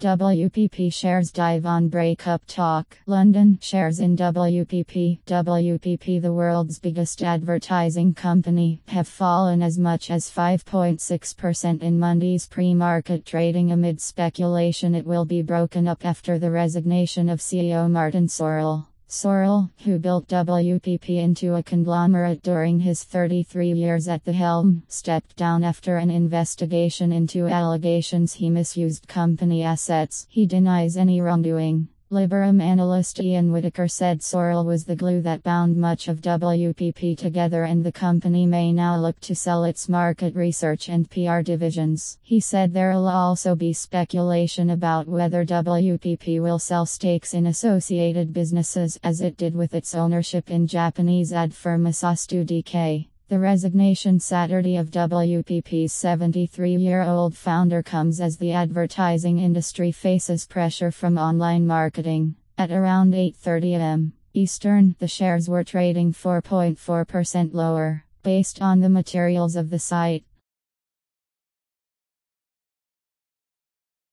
WPP shares dive on breakup talk. London shares in WPP. WPP, the world's biggest advertising company, have fallen as much as 5.6% in Monday's pre-market trading amid speculation it will be broken up after the resignation of CEO Martin Sorrell. Sorrell, who built WPP into a conglomerate during his 33 years at the helm, stepped down after an investigation into allegations he misused company assets. He denies any wrongdoing. Liberum analyst Ian Whitaker said Sorrell was the glue that bound much of WPP together, and the company may now look to sell its market research and PR divisions. He said there'll also be speculation about whether WPP will sell stakes in associated businesses, as it did with its ownership in Japanese ad firm Asastu DK. The resignation Saturday of WPP's 73-year-old founder comes as the advertising industry faces pressure from online marketing. At around 8:30 a.m. Eastern, the shares were trading 4.4% lower, based on the materials of the site.